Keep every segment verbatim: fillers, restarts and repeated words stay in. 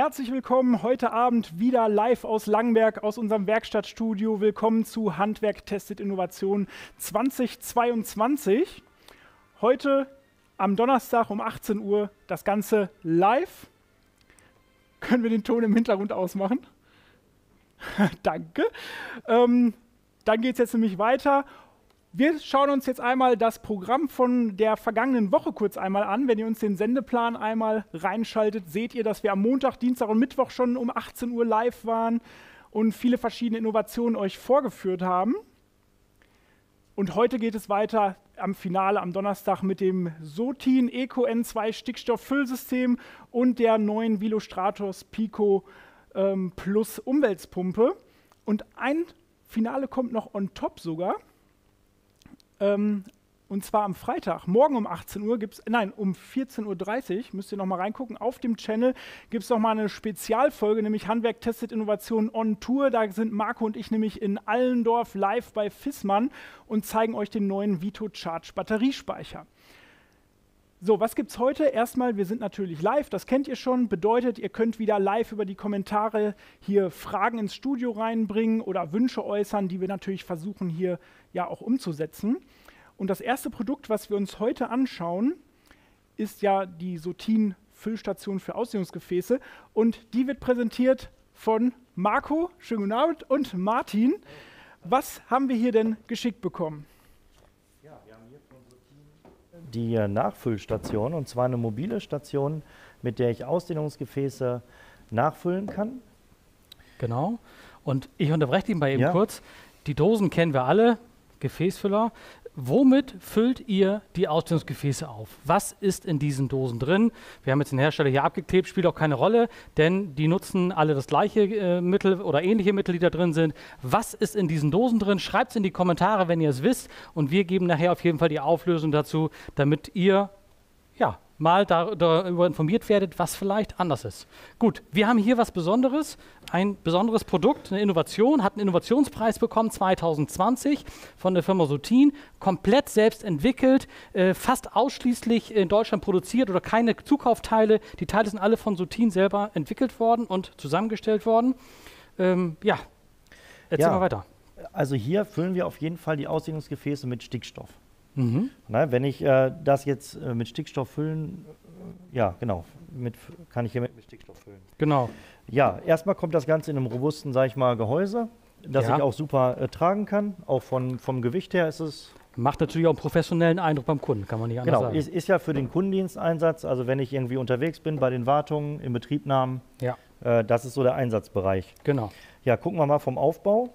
herzlich willkommen heute Abend wieder live aus Langenberg, aus unserem Werkstattstudio. Willkommen zu Handwerk testet Innovation zweitausendzweiundzwanzig. Heute am Donnerstag um achtzehn Uhr das Ganze live. Können wir den Ton im Hintergrund ausmachen? Danke. Ähm, dann geht es jetzt nämlich weiter. Wir schauen uns jetzt einmal das Programm von der vergangenen Woche kurz einmal an. Wenn ihr uns den Sendeplan einmal reinschaltet, seht ihr, dass wir am Montag, Dienstag und Mittwoch schon um achtzehn Uhr live waren und viele verschiedene Innovationen euch vorgeführt haben. Und heute geht es weiter am Finale, am Donnerstag, mit dem Sotin Eco N zwei Stickstofffüllsystem und der neuen Wilo Stratos Pico ähm, Plus Umweltpumpe. Und ein Finale kommt noch on top sogar. Und zwar am Freitag, morgen um achtzehn Uhr gibt es, nein, um vierzehn Uhr dreißig, müsst ihr nochmal reingucken, auf dem Channel gibt es nochmal eine Spezialfolge, nämlich Handwerk testet Innovation on Tour. Da sind Marco und ich nämlich in Allendorf live bei Fissmann und zeigen euch den neuen Vitocharge Batteriespeicher. So, was gibt's heute? Erstmal, wir sind natürlich live, das kennt ihr schon, bedeutet, ihr könnt wieder live über die Kommentare hier Fragen ins Studio reinbringen oder Wünsche äußern, die wir natürlich versuchen hier ja auch umzusetzen. Und das erste Produkt, was wir uns heute anschauen, ist ja die Sotin-Füllstation für Ausdehnungsgefäße und die wird präsentiert von Marco, schönen guten Abend, und Martin. Was haben wir hier denn geschickt bekommen? Die Nachfüllstation, und zwar eine mobile Station, mit der ich Ausdehnungsgefäße nachfüllen kann. Genau. Und ich unterbreche ihn bei eben ja. kurz. Die Dosen kennen wir alle, Gefäßfüller. Womit füllt ihr die Ausdehnungsgefäße auf? Was ist in diesen Dosen drin? Wir haben jetzt den Hersteller hier abgeklebt, spielt auch keine Rolle, denn die nutzen alle das gleiche äh, Mittel oder ähnliche Mittel, die da drin sind. Was ist in diesen Dosen drin? Schreibt es in die Kommentare, wenn ihr es wisst. Und wir geben nachher auf jeden Fall die Auflösung dazu, damit ihr ja, mal darüber informiert werdet, was vielleicht anders ist. Gut, wir haben hier was Besonderes, ein besonderes Produkt, eine Innovation, hat einen Innovationspreis bekommen zweitausendzwanzig von der Firma Sotin, komplett selbst entwickelt, äh, fast ausschließlich in Deutschland produziert oder keine Zukaufteile. Die Teile sind alle von Sotin selber entwickelt worden und zusammengestellt worden. Ähm, ja, erzähl ja, mal weiter. Also hier füllen wir auf jeden Fall die Ausdehnungsgefäße mit Stickstoff. Mhm. Na, wenn ich äh, das jetzt äh, mit Stickstoff füllen, äh, ja genau, mit, kann ich hiermit mit Stickstoff füllen. Genau. Ja, erstmal kommt das Ganze in einem robusten, sag ich mal, Gehäuse, das ja. ich auch super äh, tragen kann. Auch von, vom Gewicht her ist es... Macht natürlich auch einen professionellen Eindruck beim Kunden, kann man nicht anders genau, sagen. Genau, ist, ist ja für den Kundendiensteinsatz, also wenn ich irgendwie unterwegs bin, bei den Wartungen, im Betriebnahmen, ja. äh, das ist so der Einsatzbereich. Genau. Ja, gucken wir mal vom Aufbau.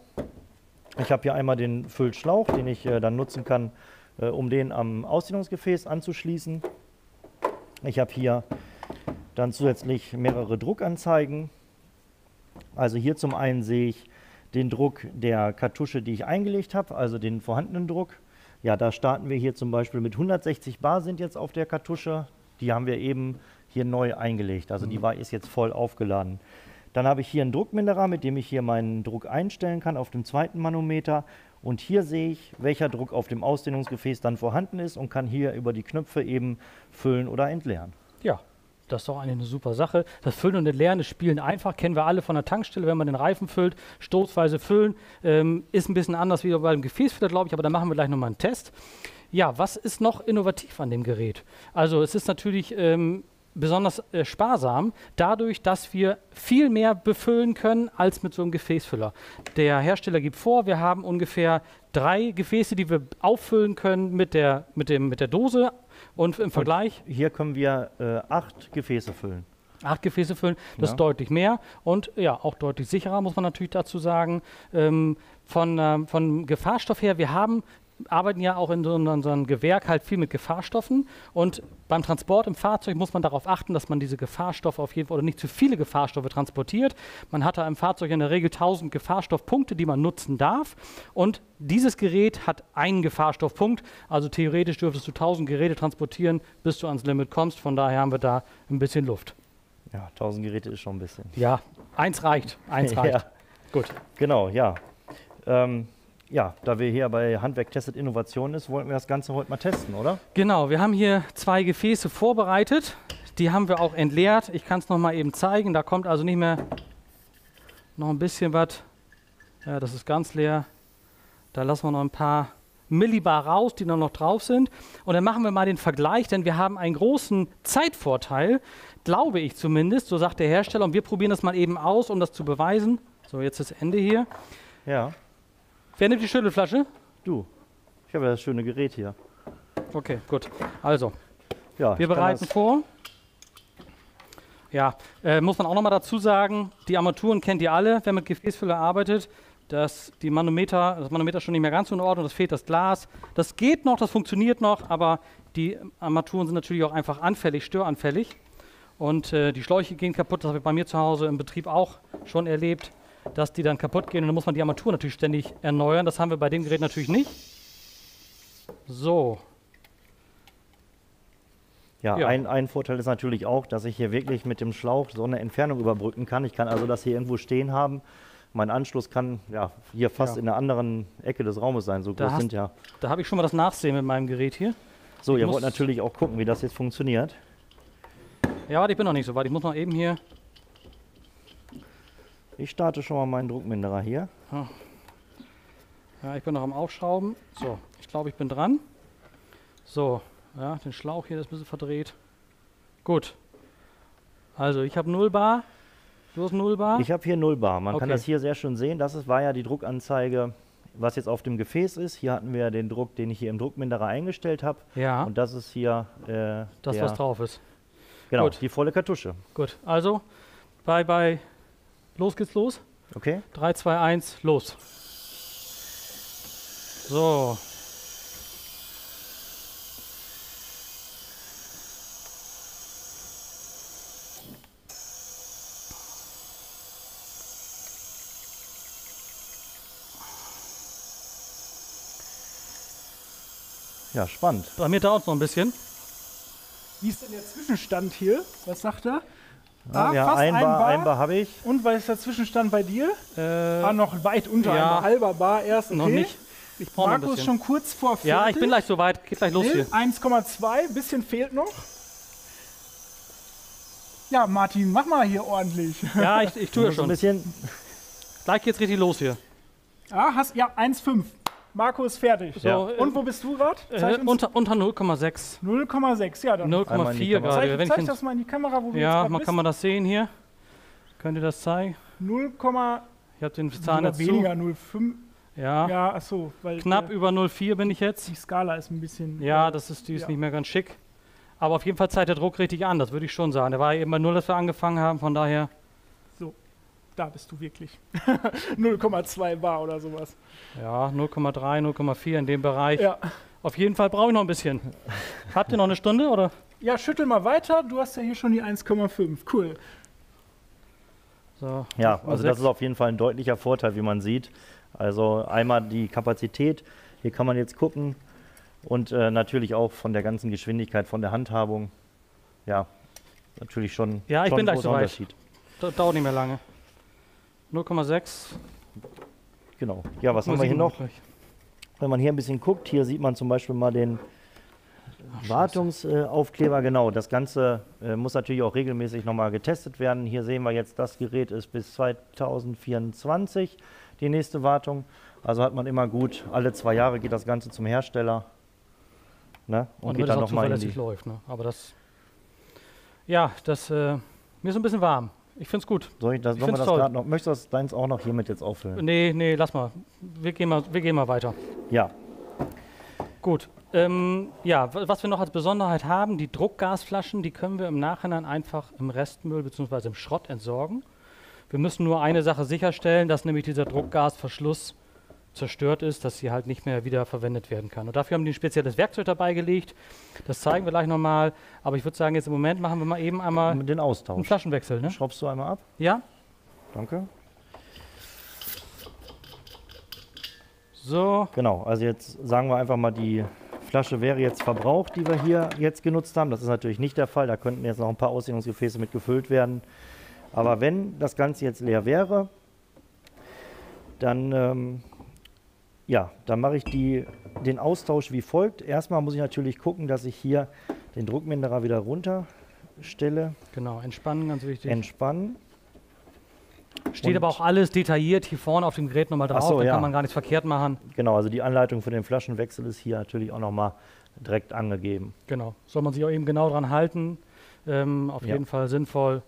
Ich habe hier einmal den Füllschlauch, den ich äh, dann nutzen kann, um den am Ausdehnungsgefäß anzuschließen. Ich habe hier dann zusätzlich mehrere Druckanzeigen. Also hier zum einen sehe ich den Druck der Kartusche, die ich eingelegt habe, also den vorhandenen Druck. Ja, da starten wir hier zum Beispiel mit hundertsechzig Bar sind jetzt auf der Kartusche. Die haben wir eben hier neu eingelegt, also die war, ist jetzt voll aufgeladen. Dann habe ich hier einen Druckminderer, mit dem ich hier meinen Druck einstellen kann auf dem zweiten Manometer. Und hier sehe ich, welcher Druck auf dem Ausdehnungsgefäß dann vorhanden ist und kann hier über die Knöpfe eben füllen oder entleeren. Ja, das ist doch eigentlich eine super Sache. Das Füllen und Entleeren ist spielen einfach, kennen wir alle von der Tankstelle, wenn man den Reifen füllt, stoßweise füllen. Ähm, ist ein bisschen anders wie beim Gefäßfüller, glaube ich, aber da machen wir gleich nochmal einen Test. Ja, was ist noch innovativ an dem Gerät? Also es ist natürlich... Ähm, besonders äh, sparsam, dadurch, dass wir viel mehr befüllen können als mit so einem Gefäßfüller. Der Hersteller gibt vor, wir haben ungefähr drei Gefäße, die wir auffüllen können mit der, mit dem, mit der Dose und im Vergleich... Und hier können wir äh, acht Gefäße füllen. Acht Gefäße füllen, das ja. ist deutlich mehr und ja, auch deutlich sicherer, muss man natürlich dazu sagen. Ähm, von, ähm, von Gefahrstoff her, wir haben... arbeiten ja auch in unserem Gewerk halt viel mit Gefahrstoffen und beim Transport im Fahrzeug muss man darauf achten, dass man diese Gefahrstoffe auf jeden Fall oder nicht zu viele Gefahrstoffe transportiert. Man hat da im Fahrzeug in der Regel tausend Gefahrstoffpunkte, die man nutzen darf und dieses Gerät hat einen Gefahrstoffpunkt, also theoretisch dürftest du tausend Geräte transportieren, bis du ans Limit kommst, von daher haben wir da ein bisschen Luft. Ja, tausend Geräte ist schon ein bisschen. Ja, eins reicht, eins reicht. Ja. Gut. Genau, ja. Ähm Ja, da wir hier bei Handwerk testet Innovation ist, wollten wir das Ganze heute mal testen, oder? Genau, wir haben hier zwei Gefäße vorbereitet. Die haben wir auch entleert. Ich kann es noch mal eben zeigen. Da kommt also nicht mehr noch ein bisschen was. Ja, das ist ganz leer. Da lassen wir noch ein paar Millibar raus, die noch drauf sind. Und dann machen wir mal den Vergleich, denn wir haben einen großen Zeitvorteil, glaube ich zumindest, so sagt der Hersteller. Und wir probieren das mal eben aus, um das zu beweisen. So, jetzt das Ende hier. Ja. Wer nimmt die Schüttelflasche? Du. Ich habe ja das schöne Gerät hier. Okay, gut. Also, ja, wir bereiten vor. Ja, äh, muss man auch nochmal dazu sagen, die Armaturen kennt ihr alle, wer mit Gefäßfüller arbeitet. Das, die Manometer, das Manometer ist schon nicht mehr ganz in Ordnung, das fehlt das Glas. Das geht noch, das funktioniert noch, aber die Armaturen sind natürlich auch einfach anfällig, störanfällig. Und äh, die Schläuche gehen kaputt, das habe ich bei mir zu Hause im Betrieb auch schon erlebt, dass die dann kaputt gehen und dann muss man die Armatur natürlich ständig erneuern. Das haben wir bei dem Gerät natürlich nicht. So. Ja, ja. Ein, ein Vorteil ist natürlich auch, dass ich hier wirklich mit dem Schlauch so eine Entfernung überbrücken kann. Ich kann also das hier irgendwo stehen haben. Mein Anschluss kann ja hier fast ja. in der anderen Ecke des Raumes sein, so da groß hast, sind ja. Da habe ich schon mal das Nachsehen mit meinem Gerät hier. So, ich ihr wollt natürlich auch gucken, wie das jetzt funktioniert. Ja, warte, ich bin noch nicht so weit. Ich muss noch eben hier... Ich starte schon mal meinen Druckminderer hier. Ja, ja ich bin noch am Aufschrauben. So, ich glaube, ich bin dran. So, ja, den Schlauch hier, das ist ein bisschen verdreht. Gut. Also, ich habe null Bar. Du hast null Bar? Ich habe hier null Bar. Man okay. kann das hier sehr schön sehen. Das ist, war ja die Druckanzeige, was jetzt auf dem Gefäß ist. Hier hatten wir den Druck, den ich hier im Druckminderer eingestellt habe. Ja. Und das ist hier... Äh, das, der, was drauf ist. Genau, gut. Die volle Kartusche. Gut, also, bye bye. Los geht's los. Okay. drei, zwei, eins, los. So. Ja, spannend. Bei mir dauert es noch ein bisschen. Wie ist denn der Zwischenstand hier? Was sagt er? Ja, ah, ja, fast ein Bar, Bar. Ein Bar habe ich. Und was ist der Zwischenstand bei dir? Äh, War noch weit unter, ja, ein Bar, halber Bar erst. Okay. Noch nicht. Ich brauche Marco ist schon kurz vor fertig. Ja, ich bin gleich soweit. Geht gleich los hier. eins Komma zwei, ein bisschen fehlt noch. Ja, Martin, mach mal hier ordentlich. Ja, ich, ich tue ja schon. Ein bisschen. Gleich geht's richtig los hier. Ah, hast, ja, eins Komma fünf. Marco ist fertig. So, ja. Und wo bist du gerade? Äh, unter unter null Komma sechs. null Komma sechs, ja. null Komma vier gerade. Zeig, zeig das mal in die Kamera, wo wir ja, jetzt Ja, kann man das sehen hier. Könnt ihr das zeigen? null, ich habe den Zahnarzt weniger, null Komma fünf. Ja, ja, ach so, weil knapp über null Komma vier bin ich jetzt. Die Skala ist ein bisschen... Ja, das ist, die ist ja. nicht mehr ganz schick. Aber auf jeden Fall zeigt der Druck richtig an, das würde ich schon sagen. Der war ja eben bei null, dass wir angefangen haben, von daher... Da bist du wirklich. null Komma zwei Bar oder sowas. Ja, null Komma drei, null Komma vier in dem Bereich. Ja. Auf jeden Fall brauche ich noch ein bisschen. Habt ihr noch eine Stunde, oder? Ja, schüttel mal weiter. Du hast ja hier schon die eins Komma fünf. Cool. So, ja, also das ist auf jeden Fall ein deutlicher Vorteil, wie man sieht. Also einmal die Kapazität. Hier kann man jetzt gucken. Und äh, natürlich auch von der ganzen Geschwindigkeit, von der Handhabung. Ja, natürlich schon, ja, ich schon bin ein großer Unterschied. Da, dauert nicht mehr lange. null Komma sechs. Genau. Ja, was haben wir hier noch? Wenn man hier ein bisschen guckt, hier sieht man zum Beispiel mal den Wartungsaufkleber. Äh, genau, das Ganze äh, muss natürlich auch regelmäßig nochmal getestet werden. Hier sehen wir jetzt, das Gerät ist bis zweitausendvierundzwanzig die nächste Wartung. Also hat man immer gut, alle zwei Jahre geht das Ganze zum Hersteller. Ne? Und, Und geht dann nochmal in die... läuft, ne? Aber das... Ja, das... Äh, mir ist ein bisschen warm. Ich finde es gut. Soll ich das, ich find's das toll. Noch, möchtest du das deins auch noch hiermit jetzt auffüllen? Nee, nee, lass mal. Wir gehen mal, wir gehen mal weiter. Ja. Gut. Ähm, ja, was wir noch als Besonderheit haben, die Druckgasflaschen, die können wir im Nachhinein einfach im Restmüll bzw. im Schrott entsorgen. Wir müssen nur eine Sache sicherstellen, dass nämlich dieser Druckgasverschluss zerstört ist, dass sie halt nicht mehr wieder verwendet werden kann. Und dafür haben die ein spezielles Werkzeug dabei gelegt. Das zeigen wir gleich nochmal. Aber ich würde sagen, jetzt im Moment machen wir mal eben einmal den Austausch. Einen Flaschenwechsel. Ne? Schraubst du einmal ab? Ja. Danke. So. Genau, also jetzt sagen wir einfach mal, die Flasche wäre jetzt verbraucht, die wir hier jetzt genutzt haben. Das ist natürlich nicht der Fall. Da könnten jetzt noch ein paar Ausdehnungsgefäße mit gefüllt werden. Aber wenn das Ganze jetzt leer wäre, dann... Ähm, Ja, dann mache ich die, den Austausch wie folgt. Erstmal muss ich natürlich gucken, dass ich hier den Druckminderer wieder runter Stille. Genau, entspannen, ganz wichtig. Entspannen. Steht und aber auch alles detailliert hier vorne auf dem Gerät nochmal drauf, so, da ja. kann man gar nichts verkehrt machen. Genau, also die Anleitung für den Flaschenwechsel ist hier natürlich auch nochmal direkt angegeben. Genau, soll man sich auch eben genau dran halten, ähm, auf ja. jeden Fall sinnvoll,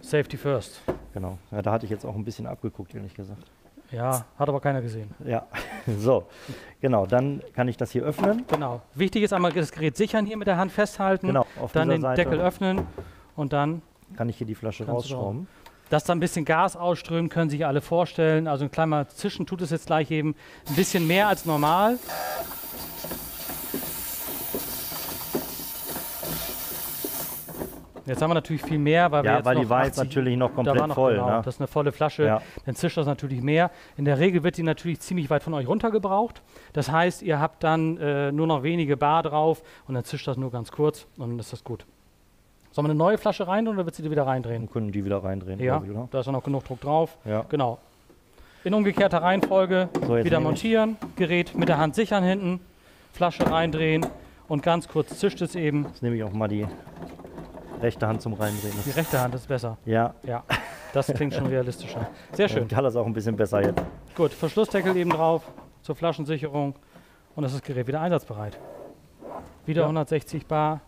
Safety first. Genau, ja, da hatte ich jetzt auch ein bisschen abgeguckt, ehrlich gesagt. Ja, hat aber keiner gesehen. Ja, so, genau, dann kann ich das hier öffnen. Genau, wichtig ist einmal das Gerät sichern, hier mit der Hand festhalten, genau, auf dann den Seite Deckel öffnen und dann kann ich hier die Flasche rausschrauben. Dass da ein bisschen Gas ausströmt, können sich alle vorstellen. Also ein kleiner Zischen tut es jetzt gleich eben ein bisschen mehr als normal. Jetzt haben wir natürlich viel mehr, weil ja, wir jetzt weil noch die war jetzt natürlich noch komplett da war noch, voll. Genau, ne? Das ist eine volle Flasche, ja. dann zischt das natürlich mehr. In der Regel wird die natürlich ziemlich weit von euch runtergebraucht. Das heißt, ihr habt dann äh, nur noch wenige Bar drauf und dann zischt das nur ganz kurz und dann ist das gut. Sollen wir eine neue Flasche rein oder wird sie die wieder reindrehen? Wir können die wieder reindrehen. Ja, ich, da ist ja noch genug Druck drauf. Ja. Genau. In umgekehrter Reihenfolge so, wieder montieren, Gerät mit der Hand sichern hinten, Flasche reindrehen und ganz kurz zischt es eben. Jetzt nehme ich auch mal die rechte Hand zum Reindrehen. Die rechte Hand ist besser. Ja. Ja. Das klingt schon realistischer. Sehr schön. Ja, das ist auch ein bisschen besser jetzt. Gut, Verschlussdeckel eben drauf zur Flaschensicherung und das ist das Gerät wieder einsatzbereit. Wieder ja. hundertsechzig Bar.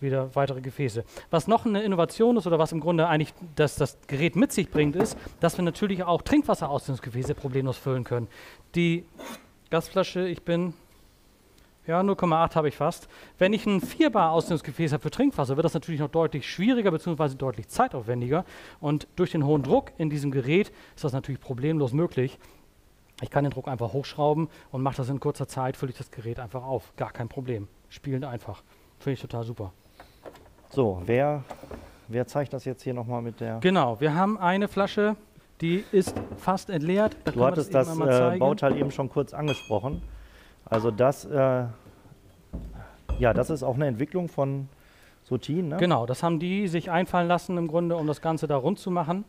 Wieder weitere Gefäße. Was noch eine Innovation ist oder was im Grunde eigentlich das, das Gerät mit sich bringt, ist, dass wir natürlich auch Trinkwasser aus den Gefäßen problemlos füllen können. Die Gasflasche, ich bin, ja null Komma acht habe ich fast. Wenn ich ein vier Bar Ausdehnungsgefäß habe für Trinkwasser, wird das natürlich noch deutlich schwieriger bzw. deutlich zeitaufwendiger. Und durch den hohen Druck in diesem Gerät ist das natürlich problemlos möglich. Ich kann den Druck einfach hochschrauben und mache das in kurzer Zeit, fülle ich das Gerät einfach auf. Gar kein Problem. Spielend einfach. Finde ich total super. So, wer, wer zeigt das jetzt hier nochmal mit der... Genau, wir haben eine Flasche, die ist fast entleert. Da du hattest das, eben das äh, Bauteil eben schon kurz angesprochen. Also das, äh, ja, das ist auch eine Entwicklung von Sotin, ne? Genau, das haben die sich einfallen lassen im Grunde, um das Ganze da rund zu machen.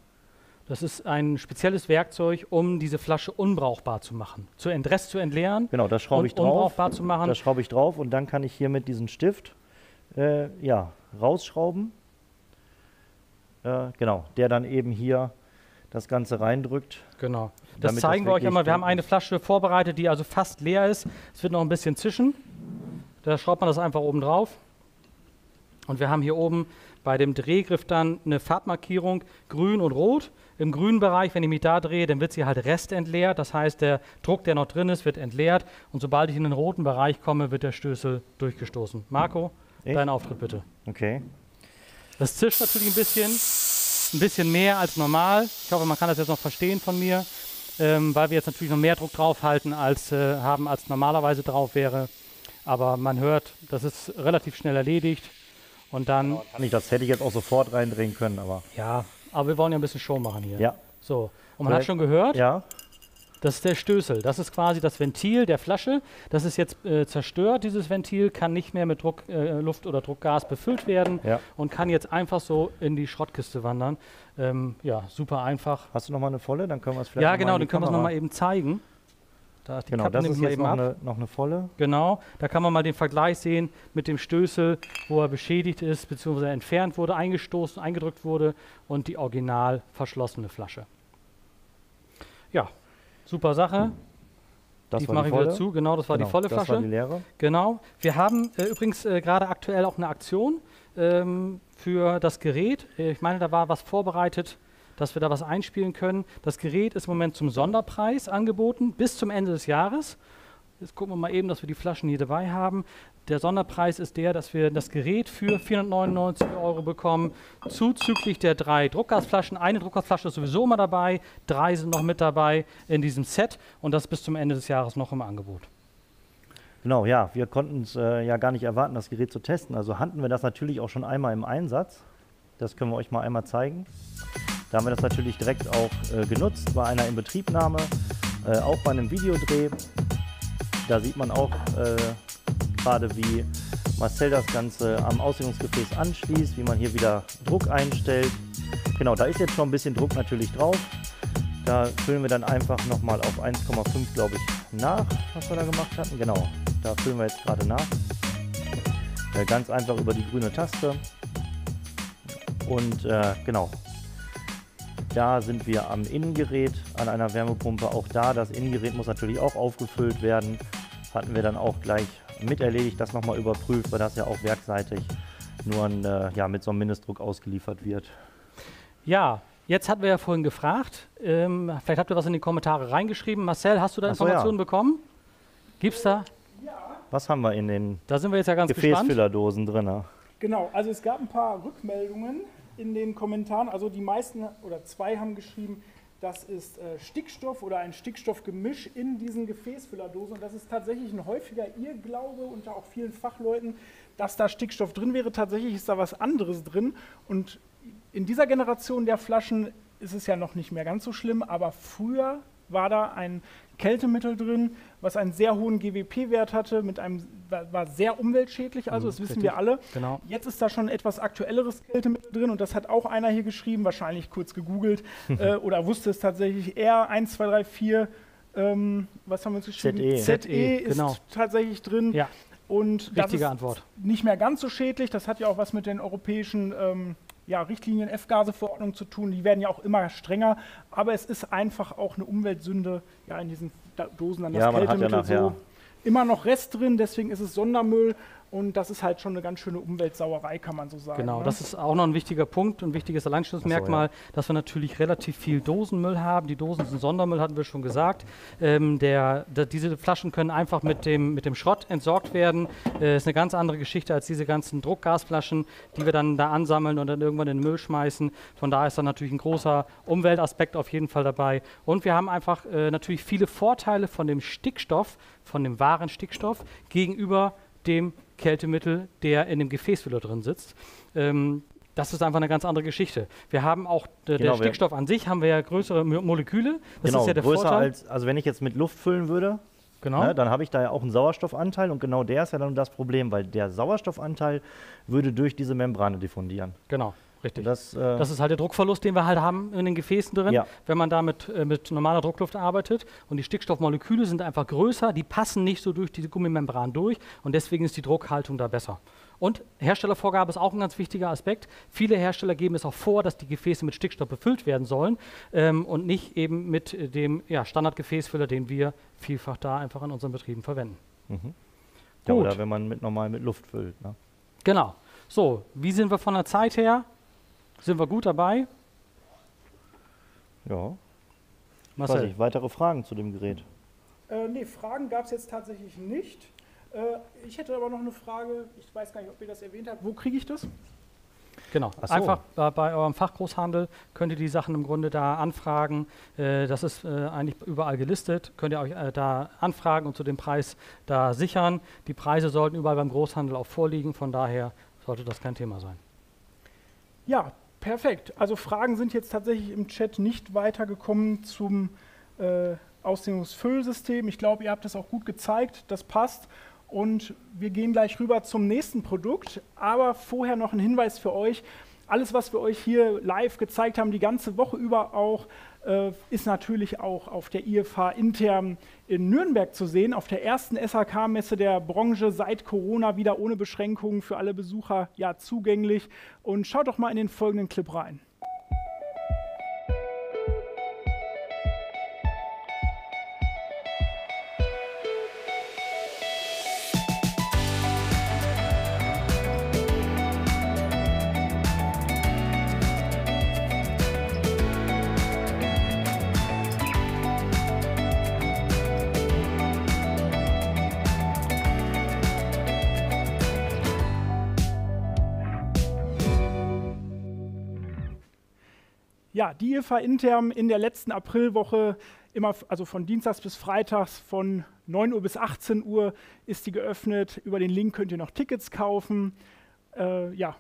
Das ist ein spezielles Werkzeug, um diese Flasche unbrauchbar zu machen, zu Rest zu entleeren. Genau, das schraube ich drauf. Unbrauchbar zu machen. Das schraube ich drauf und dann kann ich hier mit diesem Stift äh, ja, rausschrauben. Äh, genau, der dann eben hier das Ganze reindrückt. Genau, das zeigen das wir euch einmal. Wir haben eine Flasche vorbereitet, die also fast leer ist. Es wird noch ein bisschen zischen. Da schraubt man das einfach oben drauf. Und wir haben hier oben bei dem Drehgriff dann eine Farbmarkierung grün und rot. Im grünen Bereich, wenn ich mich da drehe, dann wird sie halt restentleert. Das heißt, der Druck, der noch drin ist, wird entleert. Und sobald ich in den roten Bereich komme, wird der Stößel durchgestoßen. Marco, ich? Dein Auftritt bitte. Okay. Das zischt natürlich ein bisschen, ein bisschen mehr als normal. Ich hoffe, man kann das jetzt noch verstehen von mir, ähm, weil wir jetzt natürlich noch mehr Druck draufhalten als äh, haben, als normalerweise drauf wäre. Aber man hört, das ist relativ schnell erledigt. Und dann... Ja, kann ich, das hätte ich jetzt auch sofort reindrehen können, aber... Ja. Aber wir wollen ja ein bisschen Show machen hier. Ja. So, und man Vielleicht. hat schon gehört, ja. das ist der Stößel. Das ist quasi das Ventil der Flasche. Das ist jetzt äh, zerstört, dieses Ventil, kann nicht mehr mit Druck, äh, Luft oder Druckgas befüllt werden ja. und kann jetzt einfach so in die Schrottkiste wandern. Ähm, ja, super einfach. Hast du nochmal eine volle? Dann können wir es vielleicht Ja, genau, dann können wir es nochmal eben zeigen. Da ist die genau, Kappe, das ist jetzt eben noch, eine, noch eine volle. Genau, da kann man mal den Vergleich sehen mit dem Stößel, wo er beschädigt ist, beziehungsweise entfernt wurde, eingestoßen, eingedrückt wurde und die original verschlossene Flasche. Ja, super Sache. Das die mache ich wieder zu. Genau, das war genau, die volle Flasche. Das war die leere. Genau. Wir haben äh, übrigens äh, gerade aktuell auch eine Aktion ähm, für das Gerät. Äh, ich meine, da war was vorbereitet, dass wir da was einspielen können. Das Gerät ist im Moment zum Sonderpreis angeboten, bis zum Ende des Jahres. Jetzt gucken wir mal eben, dass wir die Flaschen hier dabei haben. Der Sonderpreis ist der, dass wir das Gerät für vierhundertneunundneunzig Euro bekommen, zuzüglich der drei Druckgasflaschen. Eine Druckgasflasche ist sowieso immer dabei, drei sind noch mit dabei in diesem Set und das bis zum Ende des Jahres noch im Angebot. Genau, ja, wir konnten es äh, ja gar nicht erwarten, das Gerät zu testen. Also hatten wir das natürlich auch schon einmal im Einsatz. Das können wir euch mal einmal zeigen. Da haben wir das natürlich direkt auch äh, genutzt bei einer Inbetriebnahme, äh, auch bei einem Videodreh. Da sieht man auch äh, gerade, wie Marcel das Ganze am Ausdehnungsgefäß anschließt, wie man hier wieder Druck einstellt. Genau, da ist jetzt schon ein bisschen Druck natürlich drauf. Da füllen wir dann einfach nochmal auf eins Komma fünf, glaube ich, nach, was wir da gemacht hatten. Genau, da füllen wir jetzt gerade nach. Äh, ganz einfach über die grüne Taste. Und äh, genau, da sind wir am Innengerät an einer Wärmepumpe. Auch da, das Innengerät muss natürlich auch aufgefüllt werden. Hatten wir dann auch gleich mit erledigt, das nochmal überprüft, weil das ja auch werkseitig nur ein, äh, ja, mit so einem Mindestdruck ausgeliefert wird. Ja, jetzt hatten wir ja vorhin gefragt, ähm, vielleicht habt ihr was in die Kommentare reingeschrieben. Marcel, hast du da Ach so, Informationen ja. bekommen? Gibt's da? Ja. Was haben wir in den da sind wir jetzt ja ganz Gefäßfüllerdosen drin? Genau, also es gab ein paar Rückmeldungen in den Kommentaren. Also die meisten oder zwei haben geschrieben, das ist äh, Stickstoff oder ein Stickstoffgemisch in diesen Gefäßfüllerdosen. Und das ist tatsächlich ein häufiger Irrglaube unter auch vielen Fachleuten, dass da Stickstoff drin wäre. Tatsächlich ist da was anderes drin. Und in dieser Generation der Flaschen ist es ja noch nicht mehr ganz so schlimm, aber früher war da ein Kältemittel drin, was einen sehr hohen G W P-Wert hatte, mit einem, war sehr umweltschädlich, also das wissen wir alle. Genau. Jetzt ist da schon etwas aktuelleres Kältemittel drin und das hat auch einer hier geschrieben, wahrscheinlich kurz gegoogelt äh, oder wusste es tatsächlich, R eins zwei drei vier, ähm, was haben wir uns geschrieben? Z E ist genau. tatsächlich drin ja. und das Richtige ist Antwort. Nicht mehr ganz so schädlich, das hat ja auch was mit den europäischen ähm, Ja, Richtlinien, F-Gase-Verordnung zu tun, die werden ja auch immer strenger, aber es ist einfach auch eine Umweltsünde, ja, in diesen Dosen dann das ja, Kältemittel ja so immer noch Rest drin, deswegen ist es Sondermüll und das ist halt schon eine ganz schöne Umweltsauerei, kann man so sagen. Genau, ne? Das ist auch noch ein wichtiger Punkt, ein wichtiges Alleinstellungsmerkmal, so, ja. dass wir natürlich relativ viel Dosenmüll haben, die Dosen sind Sondermüll, hatten wir schon gesagt, ähm, der, der, diese Flaschen können einfach mit dem, mit dem Schrott entsorgt werden, äh, ist eine ganz andere Geschichte als diese ganzen Druckgasflaschen, die wir dann da ansammeln und dann irgendwann in den Müll schmeißen, von daher ist dann natürlich ein großer Umweltaspekt auf jeden Fall dabei und wir haben einfach äh, natürlich viele Vorteile von dem Stickstoff, von dem wahren Stickstoff gegenüber dem Kältemittel, der in dem Gefäßfüller drin sitzt. Ähm, das ist einfach eine ganz andere Geschichte. Wir haben auch, äh, genau, der Stickstoff an sich, haben wir ja größere Mo Moleküle. Das genau, ist ja der größer Vorteil. Als, also wenn ich jetzt mit Luft füllen würde, genau. ne, dann habe ich da ja auch einen Sauerstoffanteil und genau der ist ja dann das Problem, weil der Sauerstoffanteil würde durch diese Membrane diffundieren. Genau. Richtig. Das, äh das ist halt der Druckverlust, den wir halt haben in den Gefäßen drin, ja. wenn man da mit, äh, mit normaler Druckluft arbeitet. Und die Stickstoffmoleküle sind einfach größer, die passen nicht so durch diese Gummimembran durch und deswegen ist die Druckhaltung da besser. Und Herstellervorgabe ist auch ein ganz wichtiger Aspekt. Viele Hersteller geben es auch vor, dass die Gefäße mit Stickstoff befüllt werden sollen ähm, und nicht eben mit dem ja, Standardgefäßfüller, den wir vielfach da einfach in unseren Betrieben verwenden. Mhm. Ja, oder wenn man mit, normal mit Luft füllt. Ne? Genau. So, wie sind wir von der Zeit her? Sind wir gut dabei? Ja. Marcel. Weiß ich, weitere Fragen zu dem Gerät? Äh, nee, Fragen gab es jetzt tatsächlich nicht. Äh, ich hätte aber noch eine Frage, ich weiß gar nicht, ob ihr das erwähnt habt. Wo kriege ich das? Genau, so. Einfach äh, bei eurem Fachgroßhandel könnt ihr die Sachen im Grunde da anfragen. Äh, das ist äh, eigentlich überall gelistet. Könnt ihr euch äh, da anfragen und zu dem Preis da sichern. Die Preise sollten überall beim Großhandel auch vorliegen, von daher sollte das kein Thema sein. Ja, perfekt. Also Fragen sind jetzt tatsächlich im Chat nicht weitergekommen zum äh, Ausdehnungsfüllsystem. Ich glaube, ihr habt das auch gut gezeigt, das passt. Und wir gehen gleich rüber zum nächsten Produkt. Aber vorher noch ein Hinweis für euch. Alles, was wir euch hier live gezeigt haben, die ganze Woche über auch, äh, ist natürlich auch auf der I F H Intern in Nürnberg zu sehen, auf der ersten S H K-Messe der Branche seit Corona wieder ohne Beschränkungen für alle Besucher ja, zugänglich. Und schaut doch mal in den folgenden Clip rein. Ja, die I F H Intern in der letzten Aprilwoche, immer, also von Dienstags bis Freitags von neun Uhr bis achtzehn Uhr ist die geöffnet. Über den Link könnt ihr noch Tickets kaufen. Äh, ja,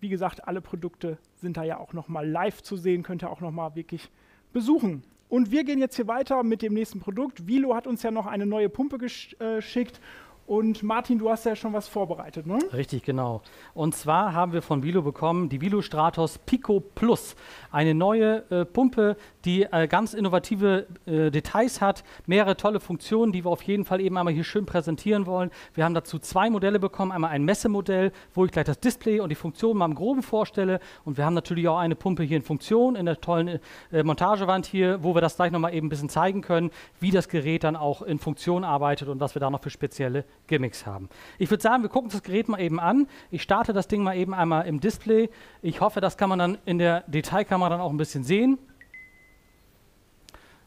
wie gesagt, alle Produkte sind da ja auch nochmal live zu sehen, könnt ihr auch nochmal wirklich besuchen. Und wir gehen jetzt hier weiter mit dem nächsten Produkt. Wilo hat uns ja noch eine neue Pumpe geschickt Und Martin, du hast ja schon was vorbereitet, ne? Richtig, genau. Und zwar haben wir von Wilo bekommen die Wilo Stratos Pico Plus. Eine neue äh, Pumpe, die äh, ganz innovative äh, Details hat, mehrere tolle Funktionen, die wir auf jeden Fall eben einmal hier schön präsentieren wollen. Wir haben dazu zwei Modelle bekommen. Einmal ein Messemodell, wo ich gleich das Display und die Funktionen mal im Groben vorstelle. Und wir haben natürlich auch eine Pumpe hier in Funktion, in der tollen äh, Montagewand hier, wo wir das gleich nochmal eben ein bisschen zeigen können, wie das Gerät dann auch in Funktion arbeitet und was wir da noch für spezielle Gimmicks haben. Ich würde sagen, wir gucken uns das Gerät mal eben an. Ich starte das Ding mal eben einmal im Display. Ich hoffe, das kann man dann in der Detailkamera dann auch ein bisschen sehen.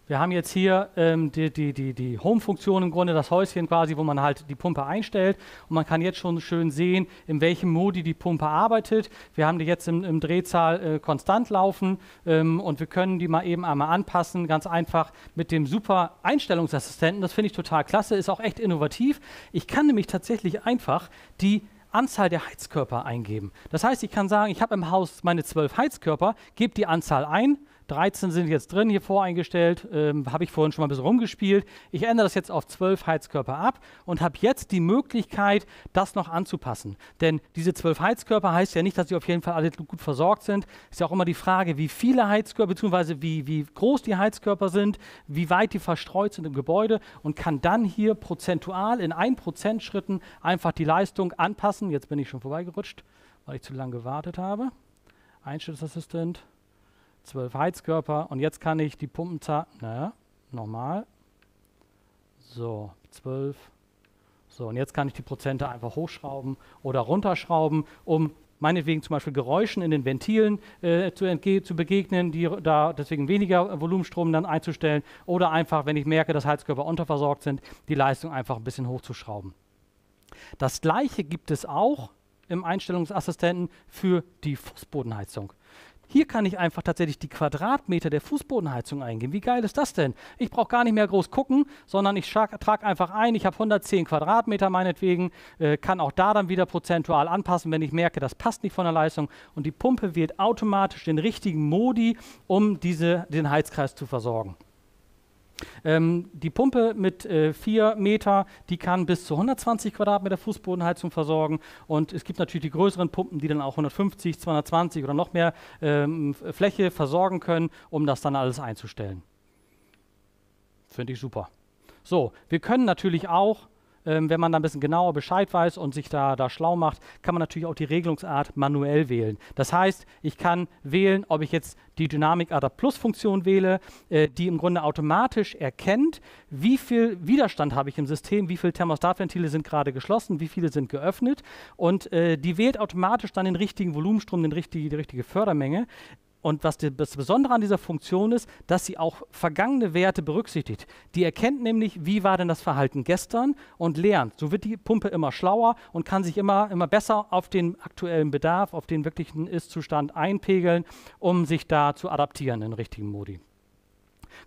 Wir haben jetzt hier ähm, die, die, die, die Home-Funktion im Grunde, das Häuschen quasi, wo man halt die Pumpe einstellt. Und man kann jetzt schon schön sehen, in welchem Modi die Pumpe arbeitet. Wir haben die jetzt im, im Drehzahl äh, konstant laufen ähm, und wir können die mal eben einmal anpassen, ganz einfach mit dem super Einstellungsassistenten. Das finde ich total klasse, ist auch echt innovativ. Ich kann nämlich tatsächlich einfach die Anzahl der Heizkörper eingeben. Das heißt, ich kann sagen, ich habe im Haus meine zwölf Heizkörper, gebe die Anzahl ein, dreizehn sind jetzt drin, hier voreingestellt, ähm, habe ich vorhin schon mal ein bisschen rumgespielt. Ich ändere das jetzt auf zwölf Heizkörper ab und habe jetzt die Möglichkeit, das noch anzupassen. Denn diese zwölf Heizkörper heißt ja nicht, dass sie auf jeden Fall alle gut versorgt sind. Ist ja auch immer die Frage, wie viele Heizkörper, beziehungsweise wie, wie groß die Heizkörper sind, wie weit die verstreut sind im Gebäude und kann dann hier prozentual in ein Prozent Schritten einfach die Leistung anpassen. Jetzt bin ich schon vorbeigerutscht, weil ich zu lange gewartet habe. Einstellungsassistent. zwölf Heizkörper und jetzt kann ich die Pumpenzahl, naja, nochmal, so, zwölf, so, und jetzt kann ich die Prozente einfach hochschrauben oder runterschrauben, um meinetwegen zum Beispiel Geräuschen in den Ventilen äh, zu, entge zu begegnen, die da deswegen weniger Volumenstrom dann einzustellen oder einfach, wenn ich merke, dass Heizkörper unterversorgt sind, die Leistung einfach ein bisschen hochzuschrauben. Das Gleiche gibt es auch im Einstellungsassistenten für die Fußbodenheizung. Hier kann ich einfach tatsächlich die Quadratmeter der Fußbodenheizung eingeben. Wie geil ist das denn? Ich brauche gar nicht mehr groß gucken, sondern ich trage einfach ein, ich habe hundertzehn Quadratmeter meinetwegen, äh, kann auch da dann wieder prozentual anpassen, wenn ich merke, das passt nicht von der Leistung. Und die Pumpe wählt automatisch den richtigen Modi, um diese, den Heizkreis zu versorgen. Ähm, die Pumpe mit äh, vier Meter, die kann bis zu hundertzwanzig Quadratmeter Fußbodenheizung versorgen und es gibt natürlich die größeren Pumpen, die dann auch hundertfünfzig, zweihundertzwanzig oder noch mehr ähm, Fläche versorgen können, um das dann alles einzustellen. Finde ich super. So, wir können natürlich auch, ähm, wenn man da ein bisschen genauer Bescheid weiß und sich da, da schlau macht, kann man natürlich auch die Regelungsart manuell wählen. Das heißt, ich kann wählen, ob ich jetzt die Dynamik-Adapter-Plus-Funktion wähle, äh, die im Grunde automatisch erkennt, wie viel Widerstand habe ich im System, wie viele Thermostatventile sind gerade geschlossen, wie viele sind geöffnet und äh, die wählt automatisch dann den richtigen Volumenstrom, den richtig, die richtige Fördermenge. Und was die, das Besondere an dieser Funktion ist, dass sie auch vergangene Werte berücksichtigt. Die erkennt nämlich, wie war denn das Verhalten gestern und lernt. So wird die Pumpe immer schlauer und kann sich immer, immer besser auf den aktuellen Bedarf, auf den wirklichen Ist-Zustand einpegeln, um sich da zu adaptieren in richtigen Modi.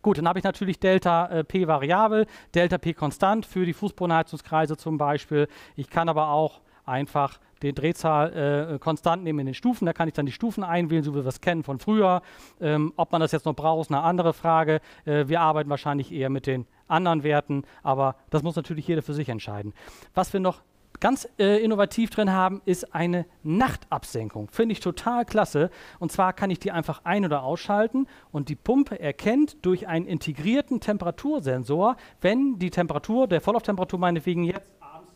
Gut, dann habe ich natürlich Delta äh, P variabel, Delta P konstant für die Fußbodenheizungskreise zum Beispiel. Ich kann aber auch einfach den Drehzahl äh, konstant nehmen in den Stufen, da kann ich dann die Stufen einwählen, so wie wir das kennen von früher. Ähm, ob man das jetzt noch braucht, ist eine andere Frage. Äh, wir arbeiten wahrscheinlich eher mit den anderen Werten, aber das muss natürlich jeder für sich entscheiden. Was wir noch ganz äh, innovativ drin haben, ist eine Nachtabsenkung. Finde ich total klasse. Und zwar kann ich die einfach ein- oder ausschalten und die Pumpe erkennt durch einen integrierten Temperatursensor, wenn die Temperatur, der Vorlauftemperatur meinetwegen jetzt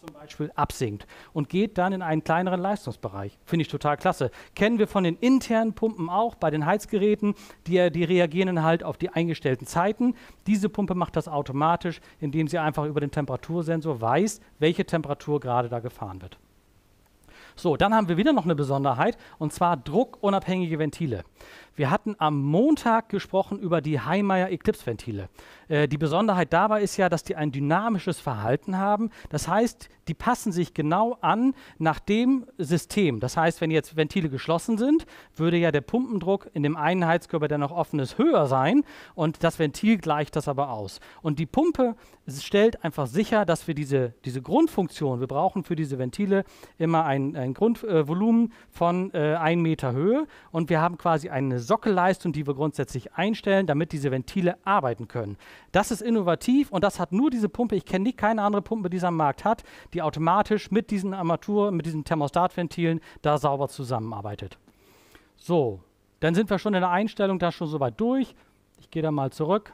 zum Beispiel absinkt und geht dann in einen kleineren Leistungsbereich. Finde ich total klasse. Kennen wir von den internen Pumpen auch, bei den Heizgeräten, die, die reagieren halt auf die eingestellten Zeiten. Diese Pumpe macht das automatisch, indem sie einfach über den Temperatursensor weiß, welche Temperatur gerade da gefahren wird. So, dann haben wir wieder noch eine Besonderheit, und zwar druckunabhängige Ventile. Wir hatten am Montag gesprochen über die Heimeyer Eclipse-Ventile. Äh, die Besonderheit dabei ist ja, dass die ein dynamisches Verhalten haben. Das heißt, die passen sich genau an nach dem System. Das heißt, wenn jetzt Ventile geschlossen sind, würde ja der Pumpendruck in dem einen Heizkörper, der noch offen ist, höher sein. Und das Ventil gleicht das aber aus. Und die Pumpe stellt einfach sicher, dass wir diese, diese Grundfunktion, wir brauchen für diese Ventile immer ein, ein Grundvolumen äh, von äh, einem Meter Höhe. Und wir haben quasi eine Sockelleistung, die wir grundsätzlich einstellen, damit diese Ventile arbeiten können. Das ist innovativ und das hat nur diese Pumpe. Ich kenne keine andere Pumpe, die es am Markt hat, die automatisch mit diesen Armaturen, mit diesen Thermostatventilen da sauber zusammenarbeitet. So, dann sind wir schon in der Einstellung da schon soweit durch. Ich gehe da mal zurück.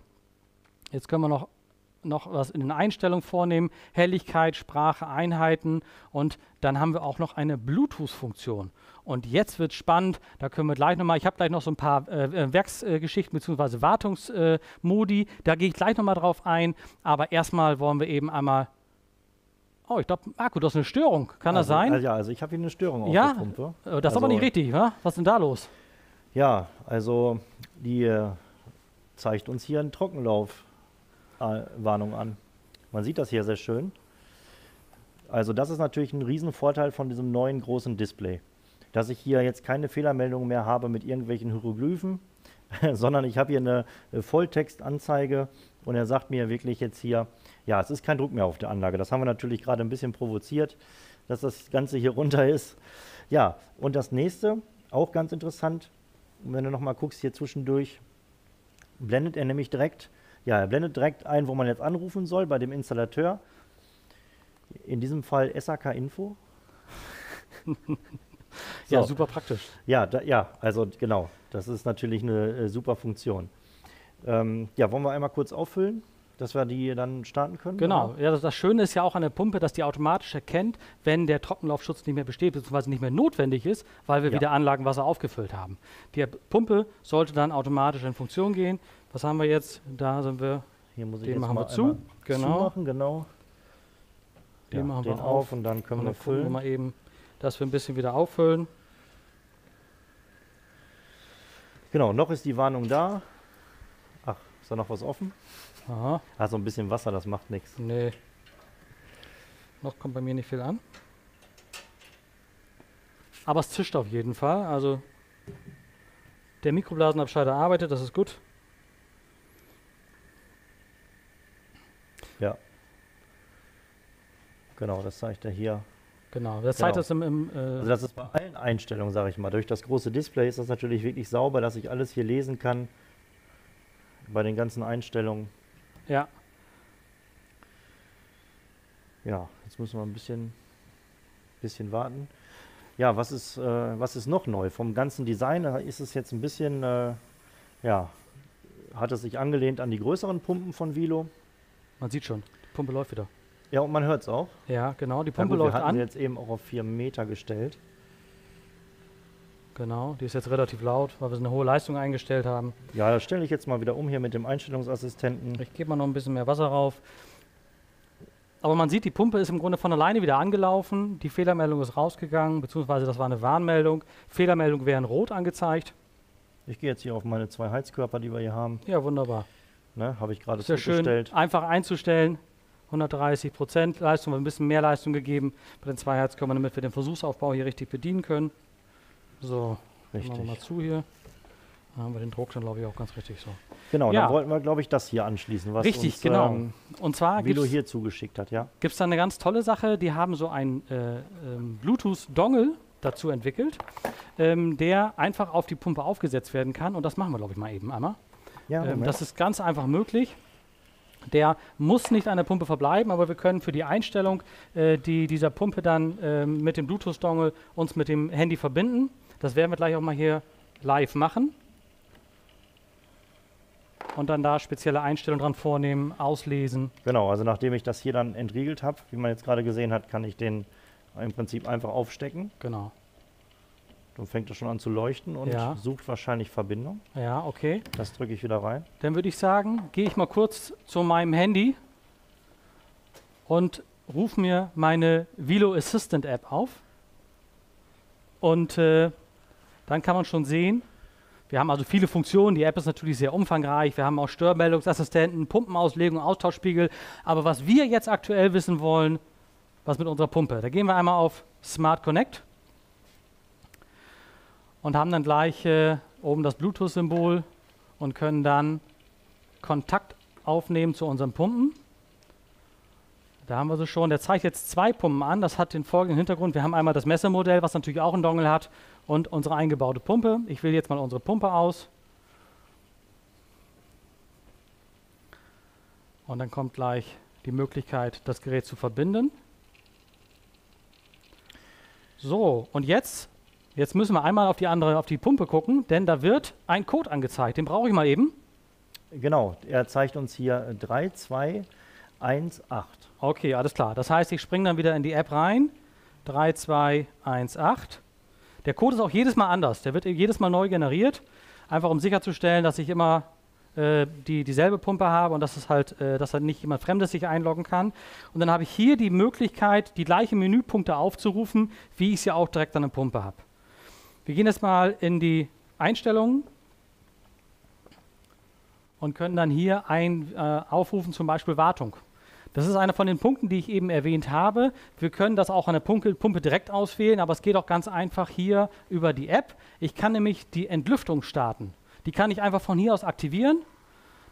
Jetzt können wir noch noch was in den Einstellungen vornehmen, Helligkeit, Sprache, Einheiten und dann haben wir auch noch eine Bluetooth-Funktion. Und jetzt wird es spannend, da können wir gleich nochmal, ich habe gleich noch so ein paar äh, Werksgeschichten äh, bzw. Wartungsmodi, äh, da gehe ich gleich nochmal drauf ein, aber erstmal wollen wir eben einmal, oh, ich glaube, Marco, du hast eine Störung, kann also, das sein? Also ja, also ich habe hier eine Störung auf ja, der Pumpe. Das ist also, aber nicht richtig, wa? Was ist denn da los? Ja, also die äh, zeigt uns hier einen Trockenlauf. Warnung an. Man sieht das hier sehr schön. Also das ist natürlich ein Riesenvorteil von diesem neuen großen Display, dass ich hier jetzt keine Fehlermeldungen mehr habe mit irgendwelchen Hieroglyphen, sondern ich habe hier eine Volltextanzeige und er sagt mir wirklich jetzt hier, ja, es ist kein Druck mehr auf der Anlage. Das haben wir natürlich gerade ein bisschen provoziert, dass das Ganze hier runter ist. Ja, und das nächste, auch ganz interessant, wenn du nochmal guckst hier zwischendurch, blendet er nämlich direkt Ja, er blendet direkt ein, wo man jetzt anrufen soll, bei dem Installateur. In diesem Fall S H K Info. so. Ja, super praktisch. Ja, da, ja, also genau, das ist natürlich eine äh, super Funktion. Ähm, ja, wollen wir einmal kurz auffüllen, dass wir die dann starten können? Genau, ja, das, das Schöne ist ja auch an der Pumpe, dass die automatisch erkennt, wenn der Trockenlaufschutz nicht mehr besteht, beziehungsweise nicht mehr notwendig ist, weil wir ja. wieder Anlagenwasser aufgefüllt haben. Die Pumpe sollte dann automatisch in Funktion gehen. Was haben wir jetzt? Da sind wir. Hier muss ich den jetzt machen mal wir zu. Genau. Zumachen, genau. Den ja, machen den wir auf, auf und dann können und dann wir füllen. Wir mal eben, dass wir ein bisschen wieder auffüllen. Genau, noch ist die Warnung da. Ach, ist da noch was offen? Aha. Also ein bisschen Wasser, das macht nichts. Nee. Noch kommt bei mir nicht viel an. Aber es zischt auf jeden Fall. Also der Mikroblasenabscheider arbeitet, das ist gut. Ja, genau, das zeigt er hier. Genau, das zeigt genau. das im... im äh also das ist bei allen Einstellungen, sage ich mal. Durch das große Display ist das natürlich wirklich sauber, dass ich alles hier lesen kann, bei den ganzen Einstellungen. Ja. Ja, jetzt müssen wir ein bisschen, bisschen warten. Ja, was ist, äh, was ist noch neu? Vom ganzen Design ist es jetzt ein bisschen, äh, ja, hat es sich angelehnt an die größeren Pumpen von Wilo. Man sieht schon, die Pumpe läuft wieder. Ja, und man hört es auch. Ja, genau, die Pumpe ja, gut, läuft an. Wir hatten sie jetzt eben auch auf vier Meter gestellt. Genau, die ist jetzt relativ laut, weil wir so eine hohe Leistung eingestellt haben. Ja, das stelle ich jetzt mal wieder um hier mit dem Einstellungsassistenten. Ich gebe mal noch ein bisschen mehr Wasser rauf. Aber man sieht, die Pumpe ist im Grunde von alleine wieder angelaufen. Die Fehlermeldung ist rausgegangen, beziehungsweise das war eine Warnmeldung. Fehlermeldung wäre in Rot angezeigt. Ich gehe jetzt hier auf meine zwei Heizkörper, die wir hier haben. Ja, wunderbar. Ne, habe ich gerade zugestellt. Schön, einfach einzustellen, hundertdreißig Prozent Leistung, wir haben ein bisschen mehr Leistung gegeben bei den zwei Hertz-Körpern, damit wir den Versuchsaufbau hier richtig bedienen können. So, richtig. Machen wir mal zu hier. Dann haben wir den Druck dann, glaube ich, auch ganz richtig so. Genau, ja. Dann wollten wir, glaube ich, das hier anschließen, was richtig, uns, genau. ähm, Und zwar Wilo hier zugeschickt hat. Ja. Gibt es da eine ganz tolle Sache, die haben so einen äh, ähm, Bluetooth-Dongle dazu entwickelt, ähm, der einfach auf die Pumpe aufgesetzt werden kann und das machen wir, glaube ich, mal eben einmal. Ja, ähm, das ist ganz einfach möglich. Der muss nicht an der Pumpe verbleiben, aber wir können für die Einstellung äh, die, dieser Pumpe dann äh, mit dem Bluetooth-Dongle uns mit dem Handy verbinden. Das werden wir gleich auch mal hier live machen. Und dann da spezielle Einstellungen dran vornehmen, auslesen. Genau, also nachdem ich das hier dann entriegelt habe, wie man jetzt gerade gesehen hat, kann ich den im Prinzip einfach aufstecken. Genau. Dann fängt das schon an zu leuchten und ja. sucht wahrscheinlich Verbindung. Ja, okay. Das drücke ich wieder rein. Dann würde ich sagen, gehe ich mal kurz zu meinem Handy und rufe mir meine Wilo Assistant App auf. Und äh, dann kann man schon sehen, wir haben also viele Funktionen, die App ist natürlich sehr umfangreich, wir haben auch Störmeldungsassistenten, Pumpenauslegung, Austauschspiegel. Aber was wir jetzt aktuell wissen wollen, was mit unserer Pumpe? Da gehen wir einmal auf Smart Connect. Und haben dann gleich äh, oben das Bluetooth-Symbol und können dann Kontakt aufnehmen zu unseren Pumpen. Da haben wir sie schon. Der zeigt jetzt zwei Pumpen an. Das hat den folgenden Hintergrund. Wir haben einmal das Messermodell, was natürlich auch einen Dongle hat. und unsere eingebaute Pumpe. Ich wähle jetzt mal unsere Pumpe aus. Und dann kommt gleich die Möglichkeit, das Gerät zu verbinden. So, und jetzt, jetzt müssen wir einmal auf die andere, auf die Pumpe gucken, denn da wird ein Code angezeigt. Den brauche ich mal eben. Genau, er zeigt uns hier drei zwei eins acht. Okay, alles klar. Das heißt, ich springe dann wieder in die App rein. drei zwei eins acht. Der Code ist auch jedes Mal anders. Der wird jedes Mal neu generiert, einfach um sicherzustellen, dass ich immer die dieselbe Pumpe habe und dass es halt, äh, dass halt nicht jemand Fremdes sich einloggen kann. Und dann habe ich hier die Möglichkeit, die gleichen Menüpunkte aufzurufen, wie ich sie auch direkt an der Pumpe habe. Wir gehen jetzt mal in die Einstellungen und können dann hier ein, äh, aufrufen, zum Beispiel Wartung. Das ist einer von den Punkten, die ich eben erwähnt habe. Wir können das auch an der Pumpe, Pumpe direkt auswählen, aber es geht auch ganz einfach hier über die App. Ich kann nämlich die Entlüftung starten. Die kann ich einfach von hier aus aktivieren.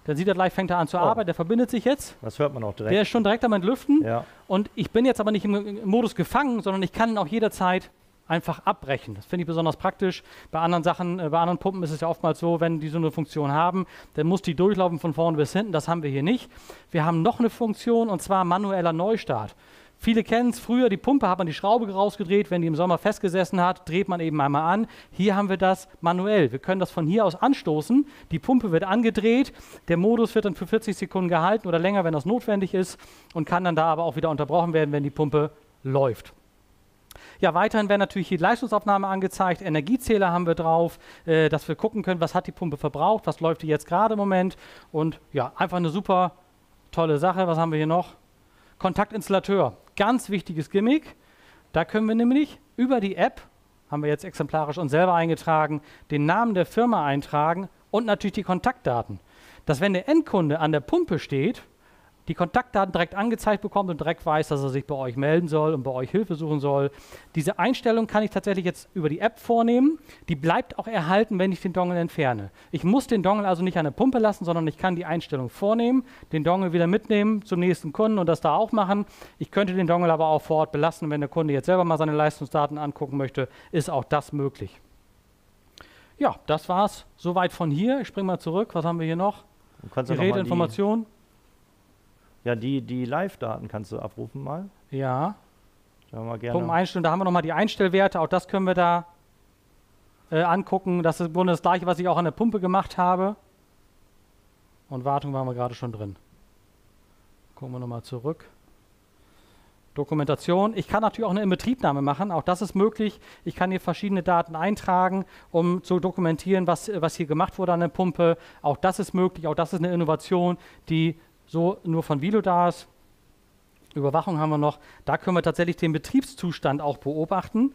Dann sieht er gleich, fängt er an zu oh. arbeiten. Der verbindet sich jetzt. Das hört man auch direkt. Der ist schon direkt am Entlüften. Ja. Und ich bin jetzt aber nicht im, im Modus gefangen, sondern ich kann ihn auch jederzeit einfach abbrechen. Das finde ich besonders praktisch. Bei anderen Sachen, äh, bei anderen Pumpen ist es ja oftmals so, wenn die so eine Funktion haben, dann muss die durchlaufen von vorne bis hinten. Das haben wir hier nicht. Wir haben noch eine Funktion, und zwar manueller Neustart. Viele kennen es, früher die Pumpe hat man die Schraube rausgedreht, wenn die im Sommer festgesessen hat, dreht man eben einmal an. Hier haben wir das manuell. Wir können das von hier aus anstoßen, die Pumpe wird angedreht, der Modus wird dann für vierzig Sekunden gehalten oder länger, wenn das notwendig ist, und kann dann da aber auch wieder unterbrochen werden, wenn die Pumpe läuft. Ja, weiterhin wäre natürlich hier die Leistungsaufnahme angezeigt, Energiezähler haben wir drauf, äh, dass wir gucken können, was hat die Pumpe verbraucht, was läuft die jetzt gerade im Moment, und ja, einfach eine super tolle Sache. Was haben wir hier noch? Kontaktinstallateur, ganz wichtiges Gimmick. Da können wir nämlich über die App, haben wir jetzt exemplarisch uns selber eingetragen, den Namen der Firma eintragen und natürlich die Kontaktdaten. Dass, wenn der Endkunde an der Pumpe steht, die Kontaktdaten direkt angezeigt bekommt und direkt weiß, dass er sich bei euch melden soll und bei euch Hilfe suchen soll. Diese Einstellung kann ich tatsächlich jetzt über die App vornehmen. Die bleibt auch erhalten, wenn ich den Dongle entferne. Ich muss den Dongle also nicht an der Pumpe lassen, sondern ich kann die Einstellung vornehmen, den Dongle wieder mitnehmen zum nächsten Kunden und das da auch machen. Ich könnte den Dongle aber auch vor Ort belassen. Wenn der Kunde jetzt selber mal seine Leistungsdaten angucken möchte, ist auch das möglich. Ja, das war's soweit von hier. Ich springe mal zurück. Was haben wir hier noch? Geräteinformation. Ja, die, die Live-Daten kannst du abrufen mal. Ja. Da haben wir gerne. Pumpen einstellen, da haben wir nochmal die Einstellwerte. Auch das können wir da äh, angucken. Das ist im Grunde das Gleiche, was ich auch an der Pumpe gemacht habe. Und Wartung waren wir gerade schon drin. Gucken wir nochmal zurück. Dokumentation. Ich kann natürlich auch eine Inbetriebnahme machen. Auch das ist möglich. Ich kann hier verschiedene Daten eintragen, um zu dokumentieren, was, was hier gemacht wurde an der Pumpe. Auch das ist möglich. Auch das ist eine Innovation, die so nur von Wilo da ist. Überwachung haben wir noch. Da können wir tatsächlich den Betriebszustand auch beobachten.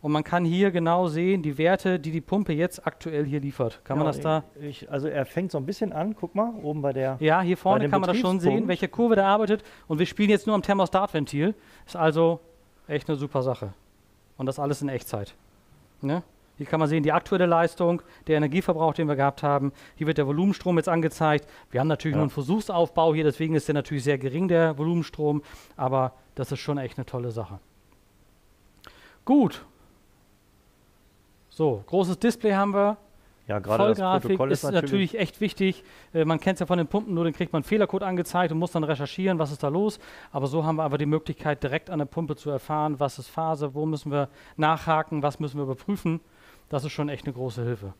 Und man kann hier genau sehen, die Werte, die die Pumpe jetzt aktuell hier liefert. Kann ja, man das ich, da? Ich, also er fängt so ein bisschen an, guck mal, oben bei der Ja, hier vorne kann man das schon sehen, welche Kurve der arbeitet. Und wir spielen jetzt nur am Thermostatventil. Ist also echt eine super Sache. Und das alles in Echtzeit. Ne? Hier kann man sehen, die aktuelle Leistung, der Energieverbrauch, den wir gehabt haben. Hier wird der Volumenstrom jetzt angezeigt. Wir haben natürlich ja. nur einen Versuchsaufbau hier, deswegen ist der natürlich sehr gering, der Volumenstrom. Aber das ist schon echt eine tolle Sache. Gut. So, großes Display haben wir. Ja, gerade das Protokoll ist natürlich, natürlich echt wichtig. Äh, man kennt es ja von den Pumpen, nur dann kriegt man einen Fehlercode angezeigt und muss dann recherchieren, was ist da los. Aber so haben wir aber die Möglichkeit, direkt an der Pumpe zu erfahren, was ist Phase, wo müssen wir nachhaken, was müssen wir überprüfen. Das ist schon echt eine große Hilfe.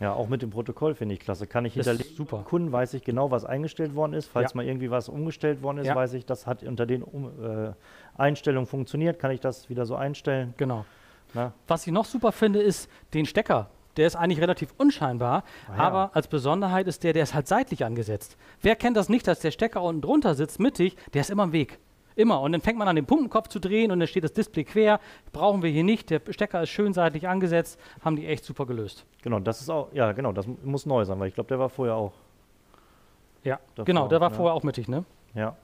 Ja, auch mit dem Protokoll finde ich klasse. Kann ich hinterlegen. Super. Kunden weiß ich genau, was eingestellt worden ist. Falls ja. mal irgendwie was umgestellt worden ist, ja. weiß ich, das hat unter den um, äh, Einstellungen funktioniert. Kann ich das wieder so einstellen? Genau. Na? Was ich noch super finde, ist den Stecker. Der ist eigentlich relativ unscheinbar, ah, ja. aber als Besonderheit ist der, der ist halt seitlich angesetzt. Wer kennt das nicht, dass der Stecker unten drunter sitzt, mittig, der ist immer im Weg. Immer. Und dann fängt man an, den Pumpenkopf zu drehen und dann steht das Display quer. Brauchen wir hier nicht. Der Stecker ist schön seitlich angesetzt. Haben die echt super gelöst. Genau, das ist auch, ja genau, das muss neu sein, weil ich glaube, der war vorher auch. Ja, genau, der war ja. vorher auch mittig, ne? Ja.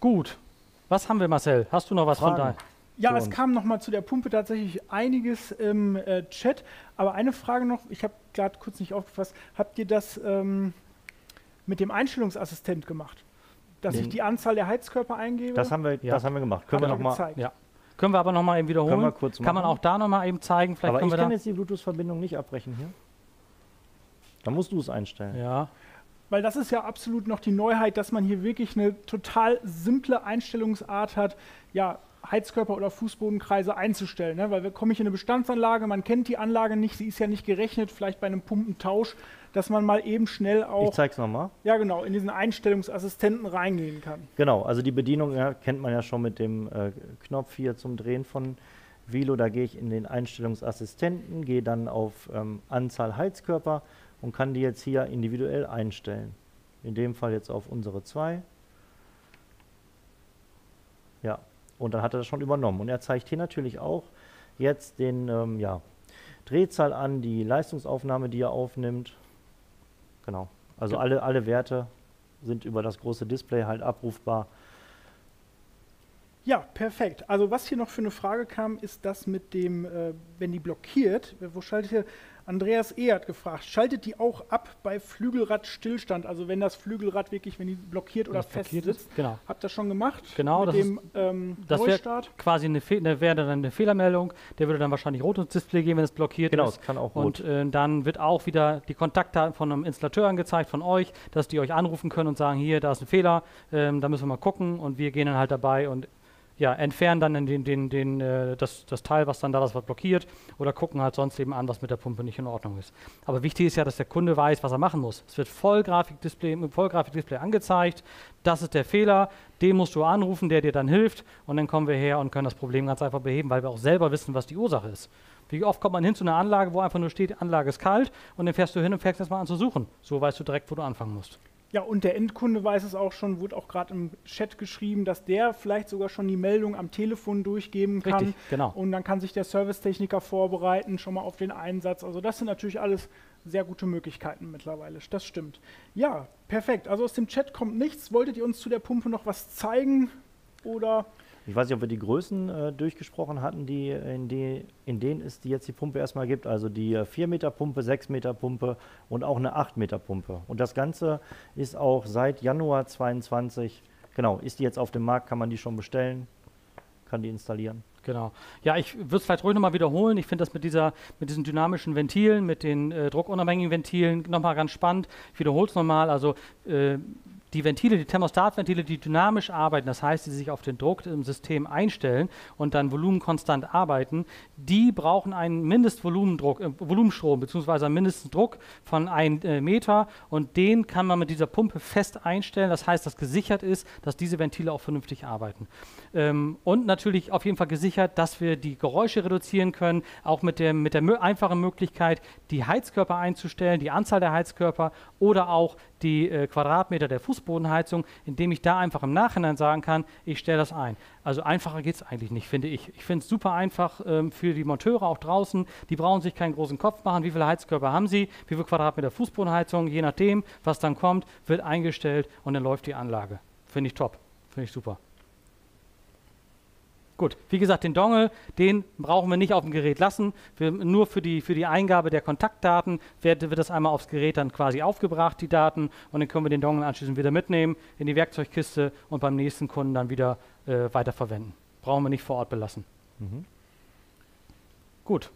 Gut. Was haben wir, Marcel? Hast du noch was Fragen? von da? Ja, es kam nochmal zu der Pumpe tatsächlich einiges im äh, Chat. Aber eine Frage noch, ich habe gerade kurz nicht aufgefasst. Habt ihr das ähm, mit dem Einstellungsassistent gemacht? Dass ich die Anzahl der Heizkörper eingebe? Das haben wir, ja. das haben wir gemacht. Können wir noch mal, ja. Können wir aber nochmal eben wiederholen. Können wir kurz machen. Kann man auch da nochmal eben zeigen. Vielleicht aber können ich wir kann da jetzt die Bluetooth-Verbindung nicht abbrechen hier. Dann musst du es einstellen. Ja. Weil das ist ja absolut noch die Neuheit, dass man hier wirklich eine total simple Einstellungsart hat, ja, Heizkörper oder Fußbodenkreise einzustellen. Ne? Weil wir komme ich in eine Bestandsanlage, man kennt die Anlage nicht, sie ist ja nicht gerechnet, vielleicht bei einem Pumpentausch, dass man mal eben schnell auch... Ich zeig's nochmal. Ja, genau, in diesen Einstellungsassistenten reingehen kann. Genau, also die Bedienung ja, kennt man ja schon mit dem äh, Knopf hier zum Drehen von Wilo. Da gehe ich in den Einstellungsassistenten, gehe dann auf ähm, Anzahl Heizkörper und kann die jetzt hier individuell einstellen. In dem Fall jetzt auf unsere zwei. Ja, und dann hat er das schon übernommen. Und er zeigt hier natürlich auch jetzt den ähm, ja, Drehzahl an, die Leistungsaufnahme, die er aufnimmt. Genau, also alle, alle Werte sind über das große Display halt abrufbar. Ja, perfekt. Also was hier noch für eine Frage kam, ist das mit dem, äh, wenn die blockiert, wo schaltet ihr? Andreas E. hat gefragt, schaltet die auch ab bei Flügelradstillstand? Also wenn das Flügelrad wirklich, wenn die blockiert oder fest sitzt, genau. Habt ihr das schon gemacht? Genau, mit das dem, ist, ähm, das Neustart? Wär quasi eine, Fe eine, wäre dann eine Fehlermeldung, der würde dann wahrscheinlich rot ins Display gehen, wenn es blockiert genau, ist. Genau, kann auch rot. Und äh, dann wird auch wieder die Kontaktdaten von einem Installateur angezeigt, von euch, dass die euch anrufen können und sagen, hier, da ist ein Fehler, ähm, da müssen wir mal gucken und wir gehen dann halt dabei und ja, entfernen dann den, den, den, den, äh, das, das Teil, was dann da das was blockiert oder gucken halt sonst eben an, was mit der Pumpe nicht in Ordnung ist. Aber wichtig ist ja, dass der Kunde weiß, was er machen muss. Es wird Vollgrafikdisplay, im Vollgrafikdisplay angezeigt, das ist der Fehler, den musst du anrufen, der dir dann hilft und dann kommen wir her und können das Problem ganz einfach beheben, weil wir auch selber wissen, was die Ursache ist. Wie oft kommt man hin zu einer Anlage, wo einfach nur steht, Anlage ist kalt und dann fährst du hin und fängst erstmal an zu suchen. So weißt du direkt, wo du anfangen musst. Ja, und der Endkunde weiß es auch schon, wurde auch gerade im Chat geschrieben, dass der vielleicht sogar schon die Meldung am Telefon durchgeben kann. Richtig, genau. Und dann kann sich der Servicetechniker vorbereiten, schon mal auf den Einsatz. Also das sind natürlich alles sehr gute Möglichkeiten mittlerweile, das stimmt. Ja, perfekt. Also aus dem Chat kommt nichts. Wolltet ihr uns zu der Pumpe noch was zeigen? Oder? Ich weiß nicht, ob wir die Größen äh, durchgesprochen hatten, die in, die in denen es die jetzt die Pumpe erstmal gibt. Also die äh, vier Meter Pumpe, sechs Meter Pumpe und auch eine acht Meter Pumpe. Und das Ganze ist auch seit Januar zweiundzwanzig, genau, ist die jetzt auf dem Markt, kann man die schon bestellen, kann die installieren. Genau. Ja, ich würde es vielleicht ruhig nochmal wiederholen. Ich finde das mit, dieser, mit diesen dynamischen Ventilen, mit den äh, druckunabhängigen Ventilen nochmal ganz spannend. Ich wiederhole es nochmal. Also äh, die Ventile, die Thermostatventile, die dynamisch arbeiten, das heißt, die sich auf den Druck im System einstellen und dann volumenkonstant arbeiten, die brauchen einen Mindestvolumendruck, äh, Volumenstrom bzw. einen Mindestdruck von einem äh, Meter und den kann man mit dieser Pumpe fest einstellen. Das heißt, dass gesichert ist, dass diese Ventile auch vernünftig arbeiten. Ähm, und natürlich auf jeden Fall gesichert, dass wir die Geräusche reduzieren können, auch mit der, mit der einfachen Möglichkeit, die Heizkörper einzustellen, die Anzahl der Heizkörper oder auch die äh, Quadratmeter der Fußbodenheizung, indem ich da einfach im Nachhinein sagen kann, ich stelle das ein. Also einfacher geht es eigentlich nicht, finde ich. Ich finde es super einfach ähm, für die Monteure auch draußen. Die brauchen sich keinen großen Kopf machen, wie viele Heizkörper haben sie, wie viel Quadratmeter Fußbodenheizung, je nachdem, was dann kommt, wird eingestellt und dann läuft die Anlage. Finde ich top, finde ich super. Gut, wie gesagt, den Dongle, den brauchen wir nicht auf dem Gerät lassen. Wir, nur für die, für die Eingabe der Kontaktdaten wird, wird das einmal aufs Gerät dann quasi aufgebracht, die Daten. Und dann können wir den Dongle anschließend wieder mitnehmen in die Werkzeugkiste und beim nächsten Kunden dann wieder äh, weiterverwenden. Brauchen wir nicht vor Ort belassen. Mhm. Gut.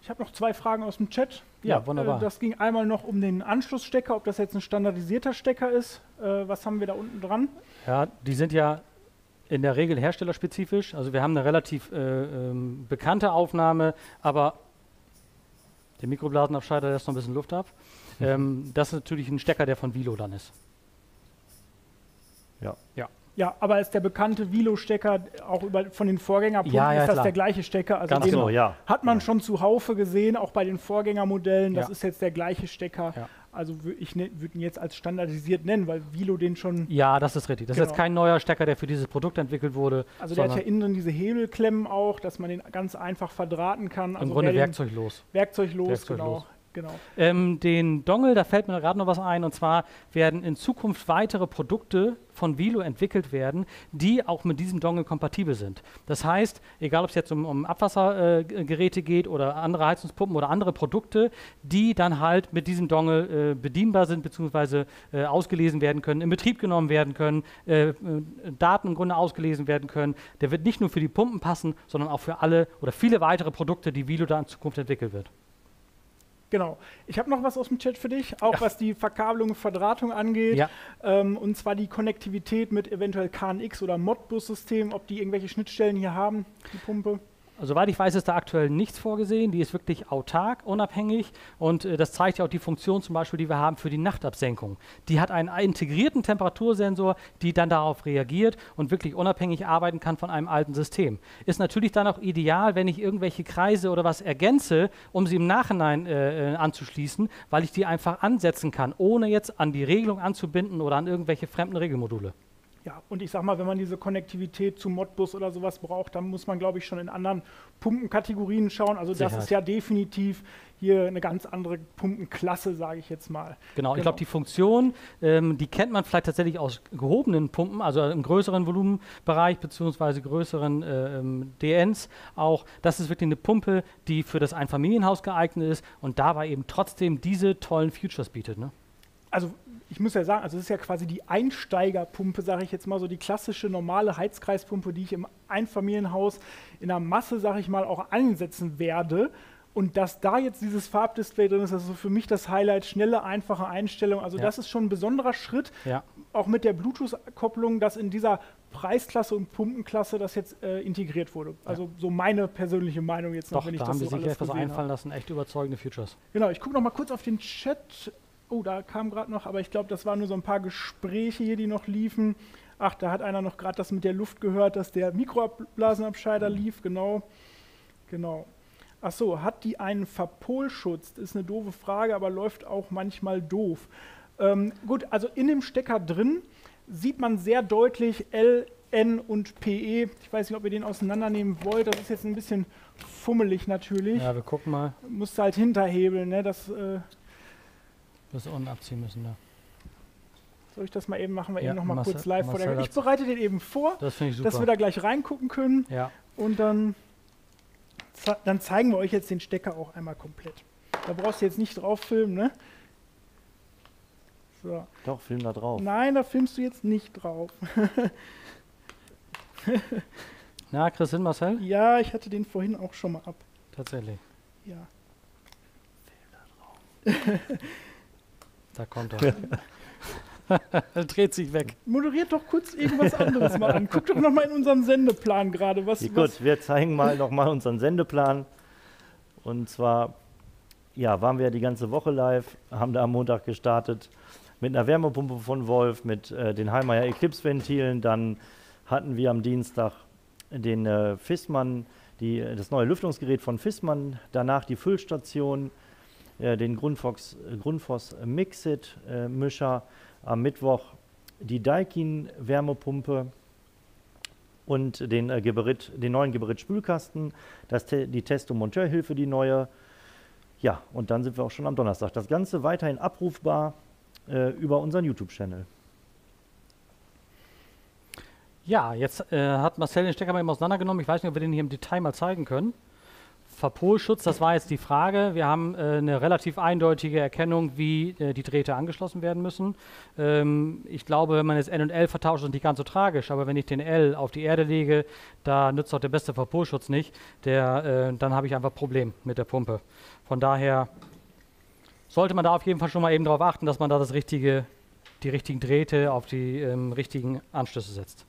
Ich habe noch zwei Fragen aus dem Chat. Ja, ja, wunderbar. Äh, das ging einmal noch um den Anschlussstecker, ob das jetzt ein standardisierter Stecker ist. Äh, was haben wir da unten dran? Ja, die sind ja... in der Regel herstellerspezifisch, also wir haben eine relativ äh, ähm, bekannte Aufnahme, aber der Mikroblasenabscheider lässt noch ein bisschen Luft ab. Mhm. Ähm, das ist natürlich ein Stecker, der von Wilo dann ist. Ja. Ja. Ja, aber ist der bekannte Wilo-Stecker auch über, von den Vorgängerpumpen, ja, ja, ist das klar. Der gleiche Stecker? Also den so, ja. Hat man ja. Schon zuhaufe gesehen, auch bei den Vorgängermodellen, das ja. Ist jetzt der gleiche Stecker. Ja. Also ich ne, würde ihn jetzt als standardisiert nennen, weil Wilo den schon... Ja, das ist richtig. Das genau. Ist jetzt kein neuer Stecker, der für dieses Produkt entwickelt wurde. Also der hat ja innen diese Hebelklemmen auch, dass man den ganz einfach verdrahten kann. Also im Grunde werkzeuglos. Werkzeuglos, werkzeuglos, genau. Genau. Ähm, den Dongle, da fällt mir gerade noch was ein, und zwar werden in Zukunft weitere Produkte von Wilo entwickelt werden, die auch mit diesem Dongle kompatibel sind. Das heißt, egal ob es jetzt um, um Abwassergeräte äh, geht oder andere Heizungspumpen oder andere Produkte, die dann halt mit diesem Dongle äh, bedienbar sind, beziehungsweise äh, ausgelesen werden können, in Betrieb genommen werden können, äh, äh, Daten im Grunde ausgelesen werden können. Der wird nicht nur für die Pumpen passen, sondern auch für alle oder viele weitere Produkte, die Wilo da in Zukunft entwickelt wird. Genau. Ich habe noch was aus dem Chat für dich, auch ja. was die Verkabelung und Verdrahtung angeht. Ja. Ähm, und zwar die Konnektivität mit eventuell K N X oder Modbus-Systemen, ob die irgendwelche Schnittstellen hier haben, die Pumpe. Also, soweit ich weiß, ist da aktuell nichts vorgesehen. Die ist wirklich autark, unabhängig, und äh, das zeigt ja auch die Funktion zum Beispiel, die wir haben für die Nachtabsenkung. Die hat einen integrierten Temperatursensor, die dann darauf reagiert und wirklich unabhängig arbeiten kann von einem alten System. Ist natürlich dann auch ideal, wenn ich irgendwelche Kreise oder was ergänze, um sie im Nachhinein äh, anzuschließen, weil ich die einfach ansetzen kann, ohne jetzt an die Regelung anzubinden oder an irgendwelche fremden Regelmodule. Ja, und ich sag mal, wenn man diese Konnektivität zu Modbus oder sowas braucht, dann muss man, glaube ich, schon in anderen Pumpenkategorien schauen. Also Sicherheit. Das ist ja definitiv hier eine ganz andere Pumpenklasse, sage ich jetzt mal. Genau, genau. Ich glaube, die Funktion, ähm, die kennt man vielleicht tatsächlich aus gehobenen Pumpen, also im größeren Volumenbereich beziehungsweise größeren ähm, D Ns auch. Das ist wirklich eine Pumpe, die für das Einfamilienhaus geeignet ist und dabei eben trotzdem diese tollen Futures bietet, ne? Also ich muss ja sagen, also es ist ja quasi die Einsteigerpumpe, sage ich jetzt mal so, die klassische normale Heizkreispumpe, die ich im Einfamilienhaus in der Masse, sage ich mal, auch einsetzen werde. Und dass da jetzt dieses Farbdisplay drin ist, das ist für mich das Highlight, schnelle, einfache Einstellung. Also ja. das ist schon ein besonderer Schritt, ja. auch mit der Bluetooth-Kopplung, dass in dieser Preisklasse und Pumpenklasse das jetzt äh, integriert wurde. Also ja. so meine persönliche Meinung jetzt noch, Doch, wenn ich da das so alles gesehen habe. Doch, da haben wir sich etwas einfallen lassen, echt überzeugende Futures. Genau, ich gucke noch mal kurz auf den Chat. Oh, da kam gerade noch, aber ich glaube, das waren nur so ein paar Gespräche hier, die noch liefen. Ach, da hat einer noch gerade das mit der Luft gehört, dass der Mikroabblasenabscheider lief, genau. Genau. Ach so, hat die einen Verpolschutz? Das ist eine doofe Frage, aber läuft auch manchmal doof. Ähm, gut, also in dem Stecker drin sieht man sehr deutlich L, N und P E. Ich weiß nicht, ob ihr den auseinandernehmen wollt. Das ist jetzt ein bisschen fummelig natürlich. Ja, wir gucken mal. Musst du halt hinterhebeln, ne? Das... Äh, das unten abziehen müssen, ne? Soll ich das mal eben machen? Wir ja, eben noch mal Marcel, kurz live Marcel vor der. Ich bereite den eben vor, das finde ich super, dass wir da gleich reingucken können. Ja. Und dann, dann zeigen wir euch jetzt den Stecker auch einmal komplett. Da brauchst du jetzt nicht drauf filmen, ne? So. Doch, film da drauf. Nein, da filmst du jetzt nicht drauf. Na, kriegst du hin, Marcel? Ja, ich hatte den vorhin auch schon mal ab. Tatsächlich. Ja. Film da drauf. Da kommt er. Dreht sich weg. Moderiert doch kurz irgendwas anderes mal an. Guck doch noch mal in unserem Sendeplan gerade. Was, ja, gut, was wir zeigen mal noch mal unseren Sendeplan. Und zwar, ja, waren wir ja die ganze Woche live, haben da am Montag gestartet mit einer Wärmepumpe von Wolf, mit äh, den Heimeyer Eclipse-Ventilen. Dann hatten wir am Dienstag den äh, Fissmann, die, das neue Lüftungsgerät von Fissmann. Danach die Füllstation. Den Grundfoss, Grundfoss Mixit-Mischer, äh, am Mittwoch die Daikin-Wärmepumpe und den, äh, Geberit, den neuen Geberit-Spülkasten, te die Test- und Monteurhilfe, die neue. Ja, und dann sind wir auch schon am Donnerstag. Das Ganze weiterhin abrufbar äh, über unseren YouTube-Channel. Ja, jetzt äh, hat Marcel den Stecker mal eben auseinandergenommen. Ich weiß nicht, ob wir den hier im Detail mal zeigen können. Verpolschutz, das war jetzt die Frage. Wir haben äh, eine relativ eindeutige Erkennung, wie äh, die Drähte angeschlossen werden müssen. Ähm, ich glaube, wenn man jetzt N und L vertauscht, ist nicht ganz so tragisch, aber wenn ich den L auf die Erde lege, da nützt auch der beste Verpolschutz nicht, der, äh, dann habe ich einfach ein Problem mit der Pumpe. Von daher sollte man da auf jeden Fall schon mal eben darauf achten, dass man da das richtige, die richtigen Drähte auf die ähm, richtigen Anschlüsse setzt.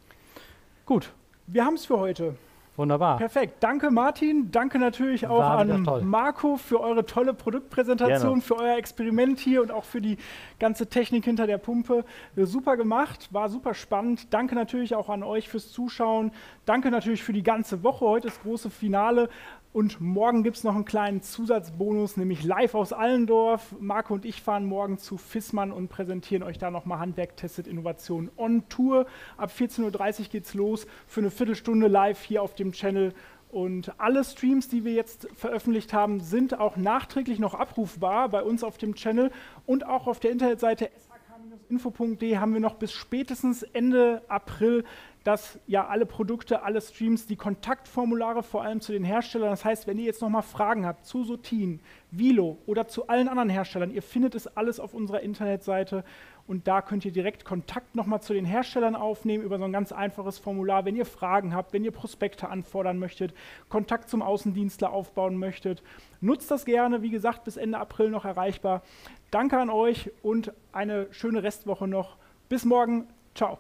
Gut. Wir haben es für heute. Wunderbar. Perfekt. Danke, Martin. Danke natürlich auch an Marco für eure tolle Produktpräsentation, Gerne. für euer Experiment hier und auch für die ganze Technik hinter der Pumpe. Super gemacht, war super spannend. Danke natürlich auch an euch fürs Zuschauen. Danke natürlich für die ganze Woche. Heute ist das große Finale. Und morgen gibt es noch einen kleinen Zusatzbonus, nämlich live aus Allendorf. Marco und ich fahren morgen zu Fissmann und präsentieren euch da nochmal Handwerk testet Innovation on Tour. Ab vierzehn Uhr dreißig geht's los für eine Viertelstunde live hier auf dem Channel. Und alle Streams, die wir jetzt veröffentlicht haben, sind auch nachträglich noch abrufbar bei uns auf dem Channel und auch auf der Internetseite shk Bindestrich info punkt de haben wir noch bis spätestens Ende April, dass ja alle Produkte, alle Streams, die Kontaktformulare vor allem zu den Herstellern, das heißt, wenn ihr jetzt nochmal Fragen habt zu Sotin, Wilo oder zu allen anderen Herstellern, ihr findet es alles auf unserer Internetseite und da könnt ihr direkt Kontakt nochmal zu den Herstellern aufnehmen über so ein ganz einfaches Formular, wenn ihr Fragen habt, wenn ihr Prospekte anfordern möchtet, Kontakt zum Außendienstler aufbauen möchtet. Nutzt das gerne, wie gesagt, bis Ende April noch erreichbar. Danke an euch und eine schöne Restwoche noch. Bis morgen. Ciao.